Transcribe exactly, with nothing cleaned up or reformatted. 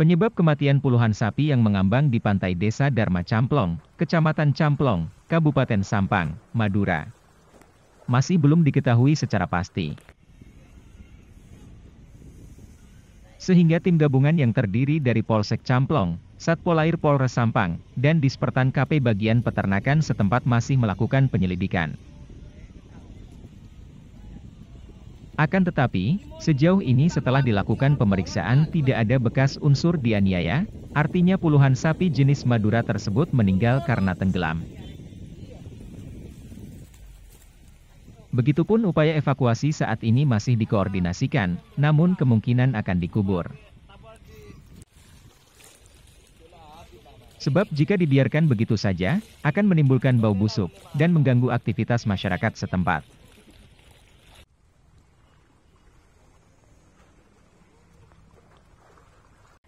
Penyebab kematian puluhan sapi yang mengambang di pantai Desa Dharma Camplong, Kecamatan Camplong, Kabupaten Sampang, Madura, masih belum diketahui secara pasti. Sehingga tim gabungan yang terdiri dari Polsek Camplong, Satpolair Polres Sampang, dan Dispertan K P bagian peternakan setempat masih melakukan penyelidikan. Akan tetapi, sejauh ini setelah dilakukan pemeriksaan tidak ada bekas unsur dianiaya, artinya puluhan sapi jenis Madura tersebut meninggal karena tenggelam. Begitupun upaya evakuasi saat ini masih dikoordinasikan, namun kemungkinan akan dikubur. Sebab jika dibiarkan begitu saja, akan menimbulkan bau busuk, dan mengganggu aktivitas masyarakat setempat.